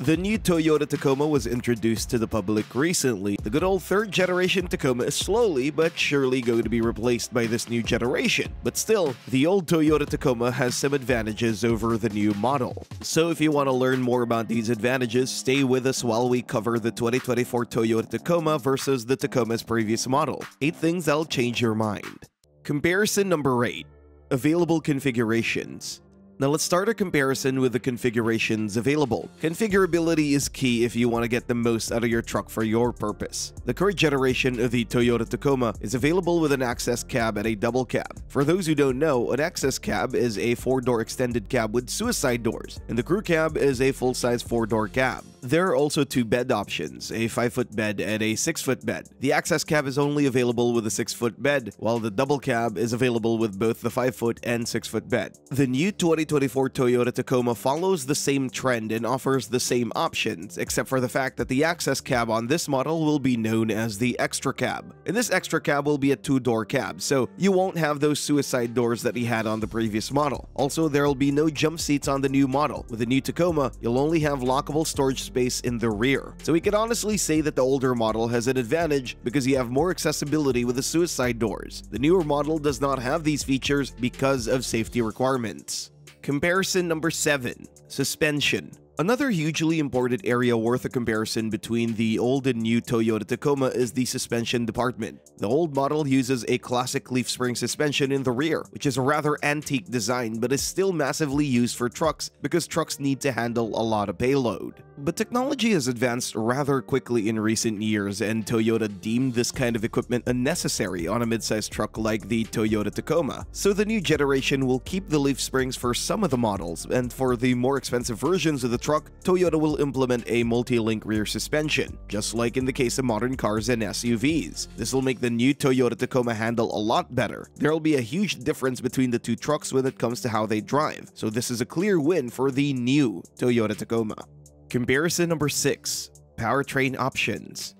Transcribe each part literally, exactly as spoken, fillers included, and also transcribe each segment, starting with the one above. The new Toyota Tacoma was introduced to the public recently. The good old third generation Tacoma is slowly but surely going to be replaced by this new generation. But still, the old Toyota Tacoma has some advantages over the new model. So if you want to learn more about these advantages, stay with us while we cover the twenty twenty-four Toyota Tacoma versus the Tacoma's previous model. Eight things that'll change your mind. Comparison number eight. Available configurations. Now let's start a comparison with the configurations available. Configurability is key if you want to get the most out of your truck for your purpose. The current generation of the Toyota Tacoma is available with an access cab and a double cab. For those who don't know, an access cab is a four-door extended cab with suicide doors, and the crew cab is a full-size four-door cab. There are also two bed options, a five-foot bed and a six-foot bed. The access cab is only available with a six-foot bed, while the double cab is available with both the five-foot and six-foot bed. The new twenty twenty-four Toyota Tacoma follows the same trend and offers the same options, except for the fact that the access cab on this model will be known as the extra cab. And this extra cab will be a two-door cab, so you won't have those suicide doors that he had on the previous model. Also, there will be no jump seats on the new model. With the new Tacoma, you'll only have lockable storage space Space in the rear. So we can honestly say that the older model has an advantage because you have more accessibility with the suicide doors. The newer model does not have these features because of safety requirements. Comparison number seven, suspension. Another hugely important area worth a comparison between the old and new Toyota Tacoma is the suspension department. The old model uses a classic leaf spring suspension in the rear, which is a rather antique design but is still massively used for trucks because trucks need to handle a lot of payload. But technology has advanced rather quickly in recent years, and Toyota deemed this kind of equipment unnecessary on a midsize truck like the Toyota Tacoma. So the new generation will keep the leaf springs for some of the models, and for the more expensive versions of the truck, Toyota will implement a multi-link rear suspension, just like in the case of modern cars and S U Vs. This will make the new Toyota Tacoma handle a lot better. There will be a huge difference between the two trucks when it comes to how they drive, so this is a clear win for the new Toyota Tacoma. Comparison number six, powertrain options.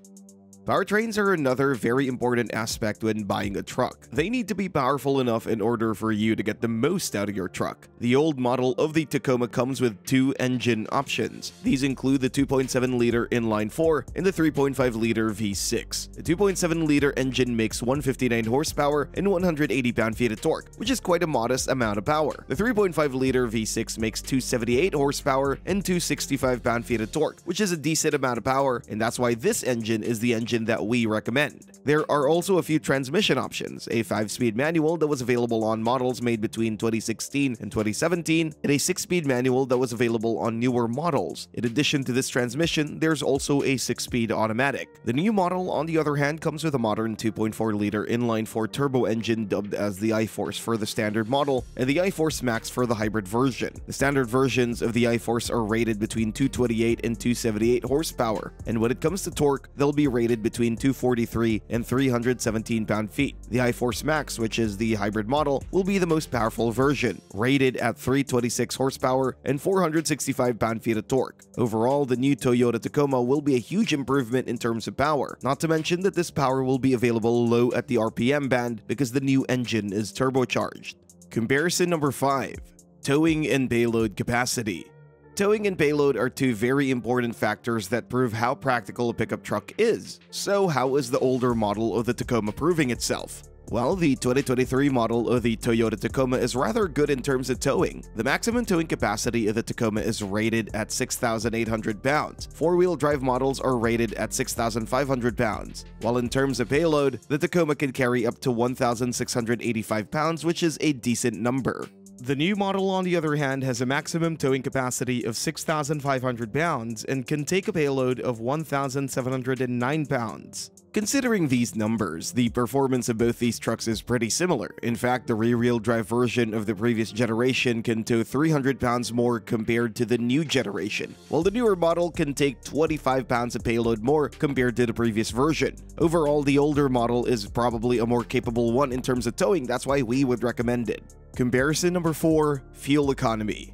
Powertrains are another very important aspect when buying a truck. They need to be powerful enough in order for you to get the most out of your truck. The old model of the Tacoma comes with two engine options. These include the two point seven liter inline four and the three point five liter V six. The two point seven liter engine makes one hundred fifty-nine horsepower and one hundred eighty pound-feet of torque, which is quite a modest amount of power. The three point five liter V six makes two hundred seventy-eight horsepower and two hundred sixty-five pound-feet of torque, which is a decent amount of power, and that's why this engine is the engine that we recommend. There are also a few transmission options, a five-speed manual that was available on models made between twenty sixteen and twenty seventeen, and a six-speed manual that was available on newer models. In addition to this transmission, there's also a six-speed automatic. The new model, on the other hand, comes with a modern two point four liter inline four turbo engine dubbed as the iForce for the standard model and the iForce Max for the hybrid version. The standard versions of the iForce are rated between two hundred twenty-eight and two hundred seventy-eight horsepower, and when it comes to torque, they'll be rated between two hundred forty-three and three hundred seventeen pound-feet. The iForce Max, which is the hybrid model, will be the most powerful version, rated at three hundred twenty-six horsepower and four hundred sixty-five pound-feet of torque. Overall, the new Toyota Tacoma will be a huge improvement in terms of power, not to mention that this power will be available low at the R P M band because the new engine is turbocharged. Comparison number five, towing and payload capacity. Towing and payload are two very important factors that prove how practical a pickup truck is. So how is the older model of the Tacoma proving itself? Well, the twenty twenty-three model of the Toyota Tacoma is rather good in terms of towing. The maximum towing capacity of the Tacoma is rated at six thousand eight hundred pounds. Four-wheel drive models are rated at six thousand five hundred pounds. While in terms of payload, the Tacoma can carry up to one thousand six hundred eighty-five pounds, which is a decent number. The new model, on the other hand, has a maximum towing capacity of six thousand five hundred pounds and can take a payload of one thousand seven hundred nine pounds. Considering these numbers, the performance of both these trucks is pretty similar. In fact, the rear-wheel drive version of the previous generation can tow three hundred pounds more compared to the new generation, while the newer model can take twenty-five pounds of payload more compared to the previous version. Overall, the older model is probably a more capable one in terms of towing, that's why we would recommend it. Comparison number four, fuel economy.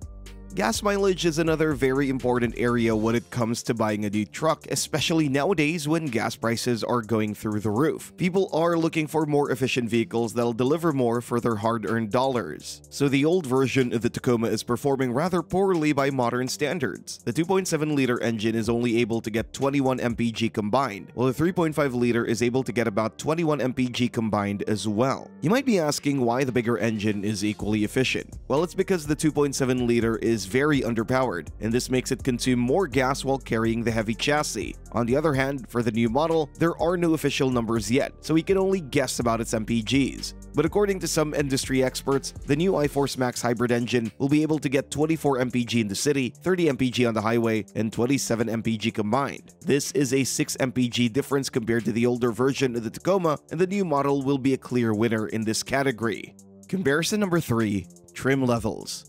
Gas mileage is another very important area when it comes to buying a new truck, especially nowadays when gas prices are going through the roof. People are looking for more efficient vehicles that'll deliver more for their hard-earned dollars. So the old version of the Tacoma is performing rather poorly by modern standards. The two point seven liter engine is only able to get twenty-one M P G combined, while the three point five liter is able to get about twenty-one M P G combined as well. You might be asking why the bigger engine is equally efficient. Well, it's because the two point seven liter is very underpowered, and this makes it consume more gas while carrying the heavy chassis. On the other hand, for the new model, there are no official numbers yet, so we can only guess about its M P Gs. But according to some industry experts, the new iForce Max hybrid engine will be able to get twenty-four M P G in the city, thirty M P G on the highway, and twenty-seven M P G combined. This is a six M P G difference compared to the older version of the Tacoma, and the new model will be a clear winner in this category. Comparison number three, trim levels.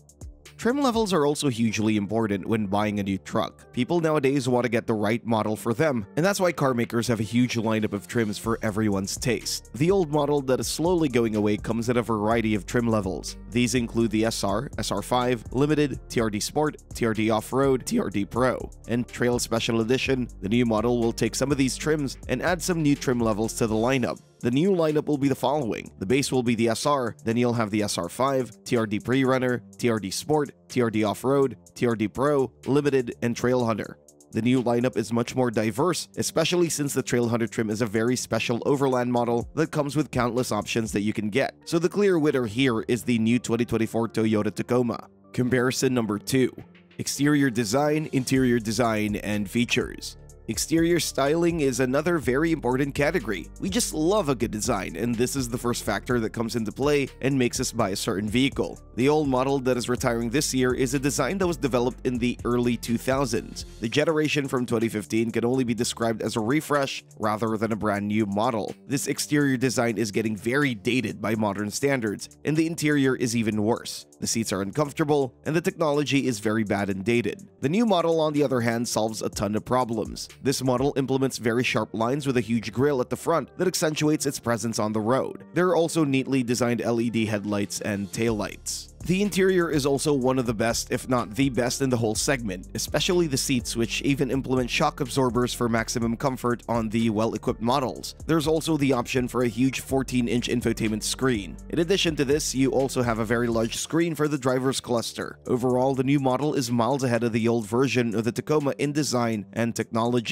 Trim levels are also hugely important when buying a new truck. People nowadays want to get the right model for them, and that's why car makers have a huge lineup of trims for everyone's taste. The old model that is slowly going away comes in a variety of trim levels. These include the S R, S R five, Limited, T R D Sport, T R D Off-Road, T R D Pro, and Trail Special Edition. The new model will take some of these trims and add some new trim levels to the lineup. The new lineup will be the following. The base will be the S R, then you'll have the S R five, T R D Pre Runner, T R D Sport, T R D Off-Road, T R D Pro, Limited, and Trail Hunter. The new lineup is much more diverse, especially since the Trail Hunter trim is a very special overland model that comes with countless options that you can get. So the clear winner here is the new twenty twenty-four Toyota Tacoma. Comparison number two, exterior design, interior design, and features. Exterior styling is another very important category. We just love a good design, and this is the first factor that comes into play and makes us buy a certain vehicle. The old model that is retiring this year is a design that was developed in the early two thousands. The generation from twenty fifteen can only be described as a refresh rather than a brand new model. This exterior design is getting very dated by modern standards, and the interior is even worse. The seats are uncomfortable, and the technology is very bad and dated. The new model, on the other hand, solves a ton of problems. This model implements very sharp lines with a huge grille at the front that accentuates its presence on the road. There are also neatly designed L E D headlights and taillights. The interior is also one of the best, if not the best, in the whole segment, especially the seats, which even implement shock absorbers for maximum comfort on the well-equipped models. There's also the option for a huge fourteen inch infotainment screen. In addition to this, you also have a very large screen for the driver's cluster. Overall, the new model is miles ahead of the old version of the Tacoma in design and technology.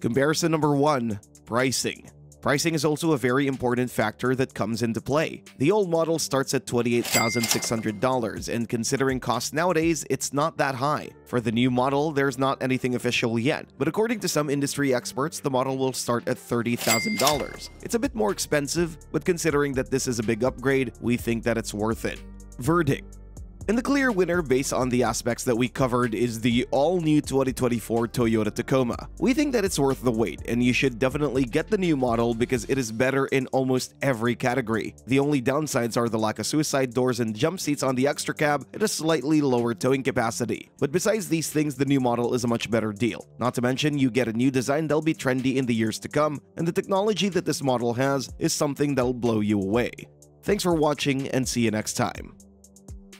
Comparison number one, pricing. Pricing is also a very important factor that comes into play. The old model starts at twenty-eight thousand six hundred dollars, and considering costs nowadays, it's not that high. For the new model, there's not anything official yet, but according to some industry experts, the model will start at thirty thousand dollars. It's a bit more expensive, but considering that this is a big upgrade, we think that it's worth it. Verdict. And the clear winner based on the aspects that we covered is the all-new twenty twenty-four Toyota Tacoma. We think that it's worth the wait, and you should definitely get the new model because it is better in almost every category. The only downsides are the lack of suicide doors and jump seats on the extra cab and a slightly lower towing capacity. But besides these things, the new model is a much better deal. Not to mention, you get a new design that'll be trendy in the years to come, and the technology that this model has is something that'll blow you away. Thanks for watching, and see you next time.